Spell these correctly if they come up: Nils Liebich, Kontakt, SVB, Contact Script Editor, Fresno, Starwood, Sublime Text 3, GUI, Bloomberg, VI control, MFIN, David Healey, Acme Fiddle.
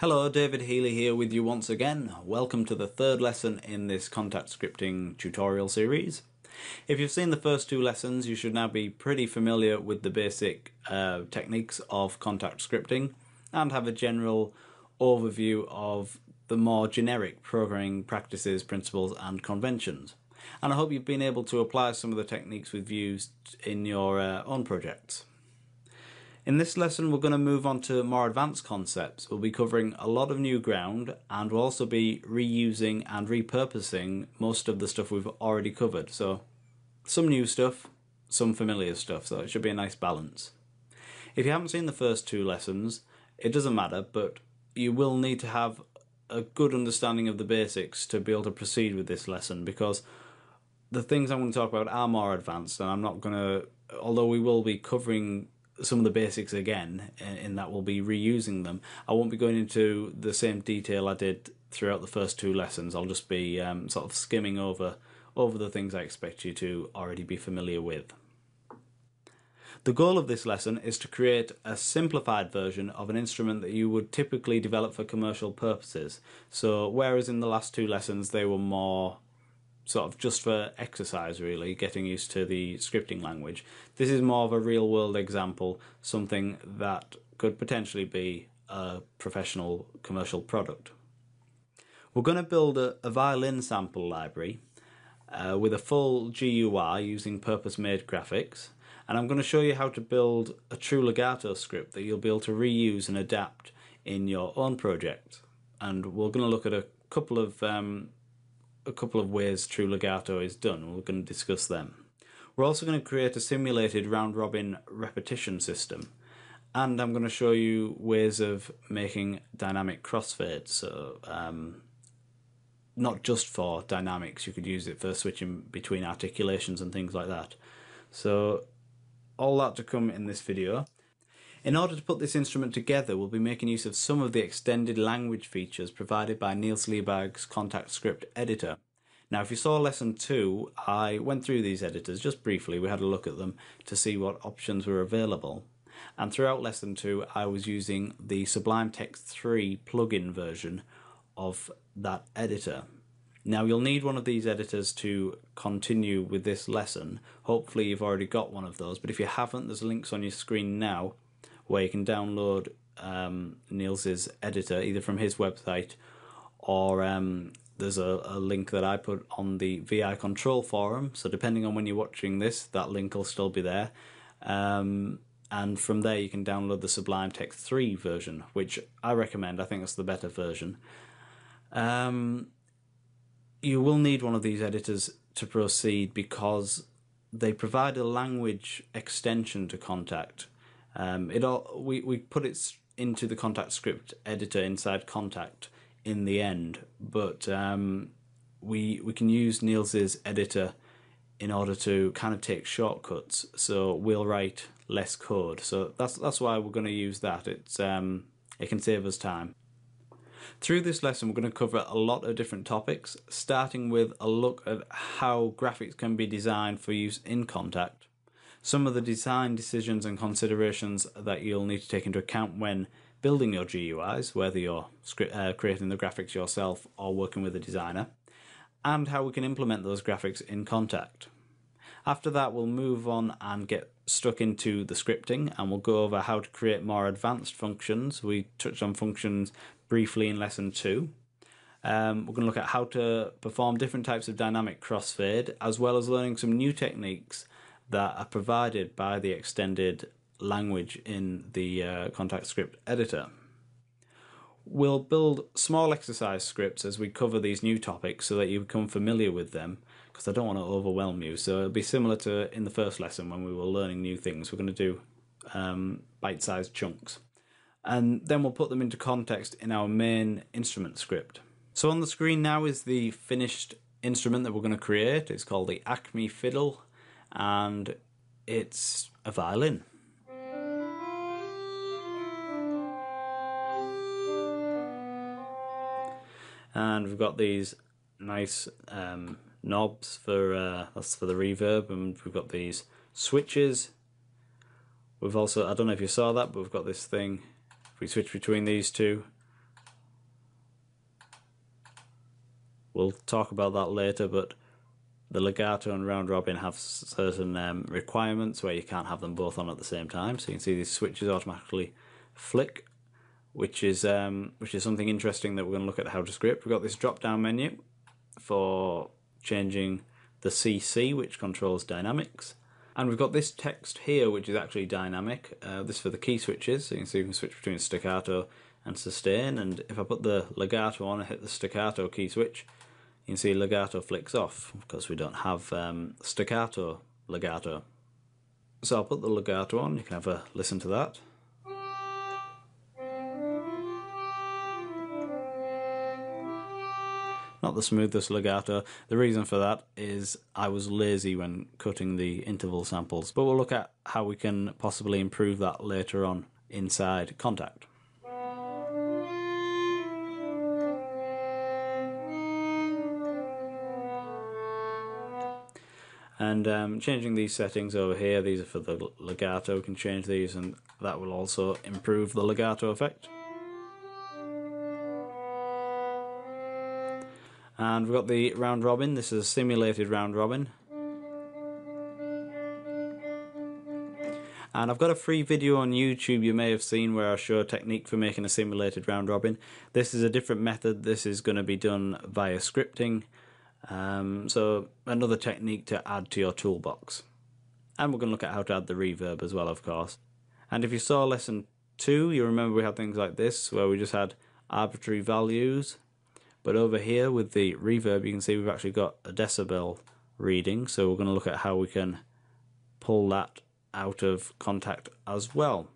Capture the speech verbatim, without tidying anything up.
Hello, David Healey here with you once again. Welcome to the third lesson in this contact scripting tutorial series. If you've seen the first two lessons, you should now be pretty familiar with the basic uh, techniques of contact scripting and have a general overview of the more generic programming practices, principles and conventions. And I hope you've been able to apply some of the techniques we've used in your uh, own projects. In this lesson, we're going to move on to more advanced concepts. We'll be covering a lot of new ground, and we'll also be reusing and repurposing most of the stuff we've already covered. So some new stuff, some familiar stuff, so it should be a nice balance. If you haven't seen the first two lessons, it doesn't matter, but you will need to have a good understanding of the basics to be able to proceed with this lesson, because the things I'm going to talk about are more advanced, and I'm not going to, although we will be covering some of the basics again, in that we'll be reusing them. I won't be going into the same detail I did throughout the first two lessons. I'll just be um, sort of skimming over over the things I expect you to already be familiar with. The goal of this lesson is to create a simplified version of an instrument that you would typically develop for commercial purposes. So whereas in the last two lessons they were more sort of just for exercise, really, getting used to the scripting language. This is more of a real-world example, something that could potentially be a professional commercial product. We're going to build a, a violin sample library uh, with a full G U I using purpose-made graphics, and I'm going to show you how to build a true legato script that you'll be able to reuse and adapt in your own project. And we're going to look at a couple of um, a couple of ways true legato is done. We're going to discuss them. We're also going to create a simulated round-robin repetition system, and I'm going to show you ways of making dynamic crossfades, so um, not just for dynamics, you could use it for switching between articulations and things like that. So all that to come in this video. In order to put this instrument together, we'll be making use of some of the extended language features provided by Nils Liebich's Contact Script Editor. Now, if you saw lesson two, I went through these editors just briefly. We had a look at them to see what options were available. And throughout lesson two, I was using the Sublime Text three plugin version of that editor. Now, you'll need one of these editors to continue with this lesson. Hopefully, you've already got one of those, but if you haven't, there's links on your screen now where you can download um, Nils's editor, either from his website or um, there's a, a link that I put on the V I control forum, so depending on when you're watching this, that link will still be there. Um, and from there you can download the Sublime Text three version, which I recommend. I think that's the better version. Um, you will need one of these editors to proceed because they provide a language extension to Kontakt. Um, it all, we, we put it into the Contact Script Editor inside Kontakt in the end, but um, we, we can use Nils's editor in order to kind of take shortcuts, so we'll write less code. So that's, that's why we're going to use that. It's, um, it can save us time. Through this lesson, we're going to cover a lot of different topics, starting with a look at how graphics can be designed for use in Kontakt. Some of the design decisions and considerations that you'll need to take into account when building your G U Is, whether you're uh, creating the graphics yourself or working with a designer, and how we can implement those graphics in Kontakt. After that, we'll move on and get stuck into the scripting, and we'll go over how to create more advanced functions. We touched on functions briefly in lesson two. Um, we're going to look at how to perform different types of dynamic crossfade, as well as learning some new techniques that are provided by the extended language in the uh, Contact Script Editor. We'll build small exercise scripts as we cover these new topics so that you become familiar with them, because I don't want to overwhelm you. So it'll be similar to in the first lesson when we were learning new things. We're going to do um, bite-sized chunks. And then we'll put them into context in our main instrument script. So on the screen now is the finished instrument that we're going to create. It's called the Acme Fiddle, and it's a violin. And we've got these nice um, knobs for uh, that's for the reverb, and we've got these switches. We've also, I don't know if you saw that, but we've got this thing. If we switch between these two, We'll talk about that later, but the legato and round robin have certain um, requirements where you can't have them both on at the same time. So you can see these switches automatically flick, which is um, which is something interesting that we're going to look at how to script. We've got this drop-down menu for changing the C C, which controls dynamics. And we've got this text here, which is actually dynamic. Uh, this is for the key switches. So you can see we can switch between staccato and sustain. And if I put the legato on and hit the staccato key switch, you can see legato flicks off because we don't have um, staccato legato. So I'll put the legato on. You can have a listen to that. Not the smoothest legato. The reason for that is I was lazy when cutting the interval samples, but we'll look at how we can possibly improve that later on inside Kontakt. And um, changing these settings over here, these are for the legato, we can change these and that will also improve the legato effect. And we've got the round robin. This is a simulated round robin. And I've got a free video on YouTube you may have seen where I show a technique for making a simulated round robin. This is a different method. This is going to be done via scripting. Um, so another technique to add to your toolbox. And we're going to look at how to add the reverb as well, of course. And if you saw lesson two, you remember we had things like this where we just had arbitrary values. But over here with the reverb, you can see we've actually got a decibel reading. So we're going to look at how we can pull that out of Kontakt as well.